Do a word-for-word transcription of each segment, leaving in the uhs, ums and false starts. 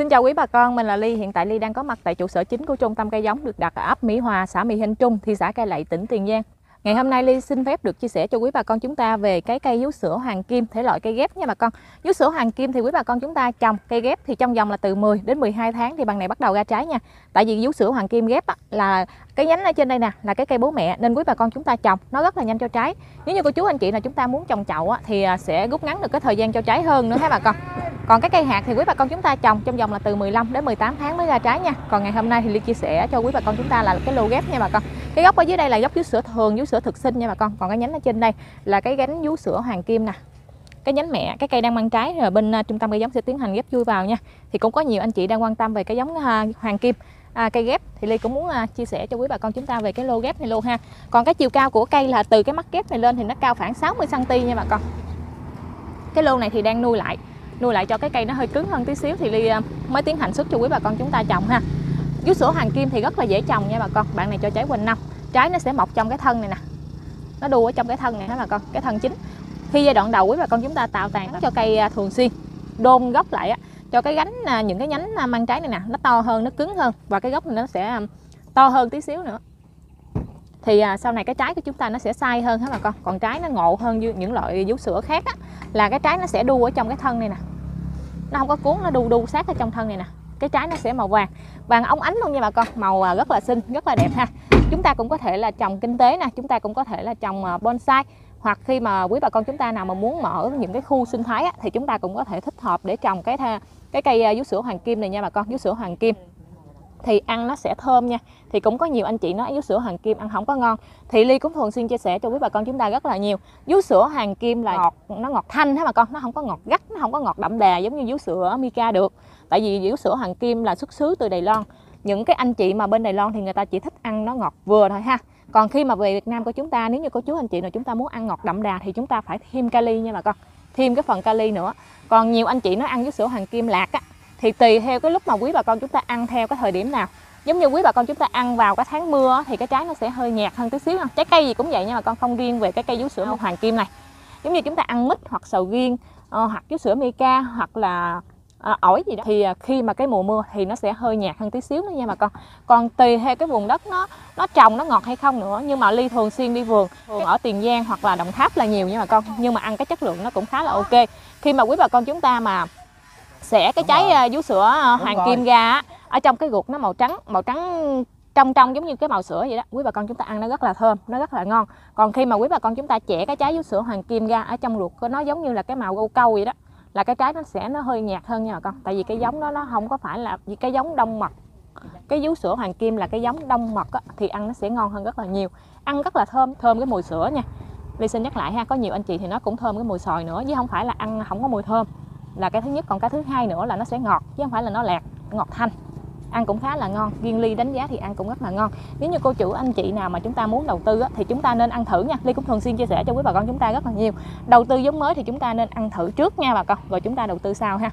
Xin chào quý bà con, mình là Ly. Hiện tại Ly đang có mặt tại trụ sở chính của Trung tâm Cây Giống được đặt ở ấp Mỹ Hòa, xã Mỹ Hạnh Trung, thị xã Cai Lậy, tỉnh Tiền Giang. Ngày hôm nay Ly xin phép được chia sẻ cho quý bà con chúng ta về cái cây vú sữa hoàng kim, thể loại cây ghép nha bà con. Vú sữa hoàng kim thì quý bà con chúng ta trồng cây ghép thì trong vòng là từ mười đến mười hai tháng thì bạn này bắt đầu ra trái nha. Tại vì vú sữa hoàng kim ghép á, là cái nhánh ở trên đây nè là cái cây bố mẹ, nên quý bà con chúng ta trồng nó rất là nhanh cho trái. Nếu như cô chú anh chị là chúng ta muốn trồng chậu á, thì sẽ rút ngắn được cái thời gian cho trái hơn nữa ha bà con. Còn cái cây hạt thì quý bà con chúng ta trồng trong vòng là từ mười lăm đến mười tám tháng mới ra trái nha. Còn ngày hôm nay thì Ly chia sẻ cho quý bà con chúng ta là cái lô ghép nha bà con. Cái gốc ở dưới đây là gốc vú sữa thường, vú sữa thực sinh nha bà con. Còn cái nhánh ở trên đây là cái nhánh vú sữa hoàng kim nè. Cái nhánh mẹ, cái cây đang mang trái rồi bên Trung tâm Cây Giống sẽ tiến hành ghép chui vào nha. Thì cũng có nhiều anh chị đang quan tâm về cái giống hoàng kim, à, cây ghép thì Ly cũng muốn chia sẻ cho quý bà con chúng ta về cái lô ghép này luôn ha. Còn cái chiều cao của cây là từ cái mắt ghép này lên thì nó cao khoảng sáu mươi xăng ti mét nha bà con. Cái lô này thì đang nuôi lại. Nuôi lại cho cái cây nó hơi cứng hơn tí xíu thì Ly mới tiến hành xuất cho quý bà con chúng ta trồng ha. Vú sữa hoàng kim thì rất là dễ trồng nha bà con. Bạn này cho trái quanh năm, trái nó sẽ mọc trong cái thân này nè, nó đu ở trong cái thân này đó bà con, cái thân chính. Khi giai đoạn đầu quý bà con chúng ta tạo tàn cho cây thường xuyên, đôn gốc lại á, cho cái gánh, những cái nhánh mang trái này nè nó to hơn, nó cứng hơn và cái gốc này nó sẽ to hơn tí xíu nữa. Thì sau này cái trái của chúng ta nó sẽ sai hơn hả bà con. Còn trái nó ngộ hơn như những loại vú sữa khác á, là cái trái nó sẽ đu ở trong cái thân này nè, nó không có cuốn, nó đu đu sát ở trong thân này nè. Cái trái nó sẽ màu vàng, vàng óng ánh luôn nha bà con. Màu rất là xinh, rất là đẹp ha. Chúng ta cũng có thể là trồng kinh tế nè, chúng ta cũng có thể là trồng bonsai. Hoặc khi mà quý bà con chúng ta nào mà muốn mở những cái khu sinh thái á, thì chúng ta cũng có thể thích hợp để trồng cái cái cây vú sữa hoàng kim này nha bà con. Vú sữa hoàng kim thì ăn nó sẽ thơm nha. Thì cũng có nhiều anh chị nói vú sữa hoàng kim ăn không có ngon, thì Ly cũng thường xuyên chia sẻ cho quý bà con chúng ta rất là nhiều. Vú sữa hoàng kim là ngọt, nó ngọt thanh hả bà con, nó không có ngọt gắt, nó không có ngọt đậm đà giống như vú sữa Mica được. Tại vì vú sữa hoàng kim là xuất xứ từ Đài Loan. Những cái anh chị mà bên Đài Loan thì người ta chỉ thích ăn nó ngọt vừa thôi ha. Còn khi mà về Việt Nam của chúng ta, nếu như cô chú anh chị nào chúng ta muốn ăn ngọt đậm đà thì chúng ta phải thêm kali nha bà con, thêm cái phần kali nữa. Còn nhiều anh chị nó ăn vú sữa hoàng kim lạc á, thì tùy theo cái lúc mà quý bà con chúng ta ăn theo cái thời điểm nào. Giống như quý bà con chúng ta ăn vào cái tháng mưa thì cái trái nó sẽ hơi nhạt hơn tí xíu ha. Trái cây gì cũng vậy nha bà con, không riêng về cái cây vú sữa hoàng kim này. Giống như chúng ta ăn mít hoặc sầu riêng hoặc vú sữa Mica hoặc là À, ổi gì đó, thì khi mà cái mùa mưa thì nó sẽ hơi nhạt hơn tí xíu nữa nha bà con. Còn tùy theo cái vùng đất nó nó trồng nó ngọt hay không nữa. Nhưng mà Ly thường xuyên đi vườn cái... ở Tiền Giang hoặc là Đồng Tháp là nhiều nha bà con. Nhưng mà ăn cái chất lượng nó cũng khá là ok. Khi mà quý bà con chúng ta mà xẻ cái trái vú sữa hoàng kim ra á, ở trong cái ruột nó màu trắng, màu trắng trong trong giống như cái màu sữa vậy đó, quý bà con chúng ta ăn nó rất là thơm, nó rất là ngon. Còn khi mà quý bà con chúng ta chẻ cái trái vú sữa hoàng kim ra, ở trong ruột của nó giống như là cái màu câu câu vậy đó, là cái trái nó sẽ nó hơi nhạt hơn nha bà con. Tại vì cái giống đó nó không có phải là vì cái giống đông mật. Cái vú sữa hoàng kim là cái giống đông mật á, thì ăn nó sẽ ngon hơn rất là nhiều, ăn rất là thơm, thơm cái mùi sữa nha. Ly xin nhắc lại ha, có nhiều anh chị thì nó cũng thơm cái mùi sòi nữa, chứ không phải là ăn không có mùi thơm là cái thứ nhất. Còn cái thứ hai nữa là nó sẽ ngọt, chứ không phải là nó lạc, ngọt thanh, ăn cũng khá là ngon. Riêng Ly đánh giá thì ăn cũng rất là ngon. Nếu như cô chủ anh chị nào mà chúng ta muốn đầu tư á, thì chúng ta nên ăn thử nha. Ly cũng thường xuyên chia sẻ cho quý bà con chúng ta rất là nhiều. Đầu tư giống mới thì chúng ta nên ăn thử trước nha bà con, rồi chúng ta đầu tư sau ha.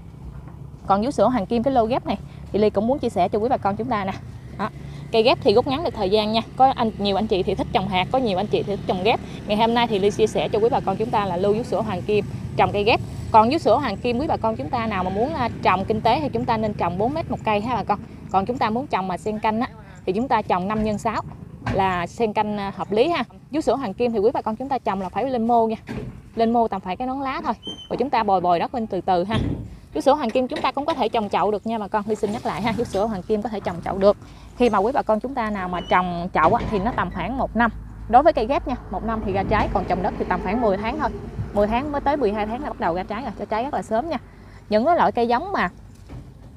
Còn vú sữa hoàng kim cái lô ghép này thì Ly cũng muốn chia sẻ cho quý bà con chúng ta nè. Đó. Cây ghép thì rút ngắn được thời gian nha. Có anh nhiều anh chị thì thích trồng hạt, có nhiều anh chị thì thích trồng ghép. Ngày hôm nay thì Ly chia sẻ cho quý bà con chúng ta là lô vú sữa hoàng kim trồng cây ghép. Còn vú sữa hoàng kim quý bà con chúng ta nào mà muốn trồng kinh tế thì chúng ta nên trồng bốn mét một cây ha bà con. Còn chúng ta muốn trồng mà xen canh á, thì chúng ta trồng năm nhân sáu là xen canh hợp lý ha. Vú sữa hoàng kim thì quý bà con chúng ta trồng là phải lên mô nha. Lên mô tầm phải cái nón lá thôi. Rồi chúng ta bồi bồi đất lên từ từ ha. Vú sữa hoàng kim chúng ta cũng có thể trồng chậu được nha bà con. Ly xin nhắc lại ha, vú sữa hoàng kim có thể trồng chậu được. Khi mà quý bà con chúng ta nào mà trồng chậu á, thì nó tầm khoảng một năm. Đối với cây ghép nha, một năm thì ra trái, còn trồng đất thì tầm khoảng mười tháng thôi. mười tháng mới tới mười hai tháng là bắt đầu ra trái rồi, cho trái rất là sớm nha. Những cái loại cây giống mà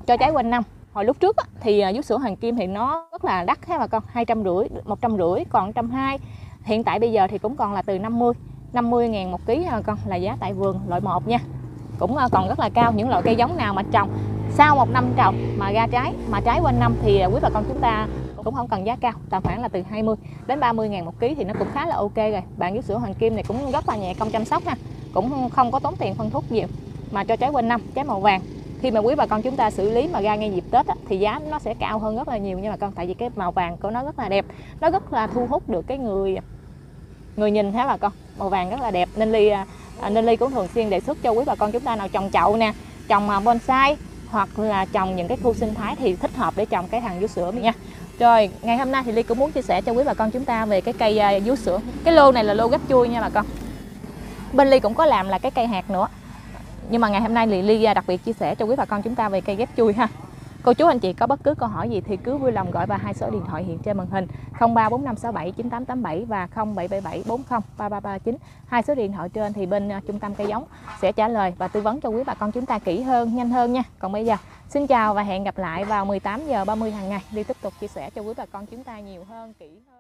cho trái quanh năm. Hồi lúc trước á, thì vú sữa hoàng kim thì nó rất là đắt ha bà con, hai trăm rưỡi, một trăm rưỡi, còn một trăm hai mươi. Hiện tại bây giờ thì cũng còn là từ năm mươi ngàn một ký ha bà con, là giá tại vườn loại một nha. Cũng còn rất là cao. Những loại cây giống nào mà trồng sau một năm trồng mà ra trái, mà trái quanh năm thì quý bà con chúng ta cũng không cần giá cao, tầm khoảng là từ hai mươi đến ba mươi ngàn một ký thì nó cũng khá là ok rồi. Bạn vú sữa hoàng kim này cũng rất là nhẹ công chăm sóc ha, cũng không có tốn tiền phân thuốc nhiều, mà cho trái quanh năm, trái màu vàng. Khi mà quý bà con chúng ta xử lý mà ra ngay dịp Tết á, thì giá nó sẽ cao hơn rất là nhiều nha bà con. Tại vì cái màu vàng của nó rất là đẹp, nó rất là thu hút được cái người người nhìn hả bà con. Màu vàng rất là đẹp nên Ly nên Ly cũng thường xuyên đề xuất cho quý bà con chúng ta nào trồng chậu nè, trồng bonsai hoặc là trồng những cái khu sinh thái thì thích hợp để trồng cái hàng vú sữa nha. Rồi, ngày hôm nay thì Ly cũng muốn chia sẻ cho quý bà con chúng ta về cái cây vú sữa. Cái lô này là lô gấp chui nha bà con. Bên Ly cũng có làm là cái cây hạt nữa. Nhưng mà ngày hôm nay thì Ly đặc biệt chia sẻ cho quý bà con chúng ta về cây ghép chui ha. Cô chú anh chị có bất cứ câu hỏi gì thì cứ vui lòng gọi vào hai số điện thoại hiện trên màn hình không ba bốn năm sáu bảy chín tám tám bảy và không bảy bảy bảy bốn không ba ba ba chín. Hai số điện thoại trên thì bên Trung tâm Cây Giống sẽ trả lời và tư vấn cho quý bà con chúng ta kỹ hơn, nhanh hơn nha. Còn bây giờ xin chào và hẹn gặp lại vào mười tám giờ ba mươi hàng ngày. Ly tiếp tục chia sẻ cho quý bà con chúng ta nhiều hơn, kỹ hơn.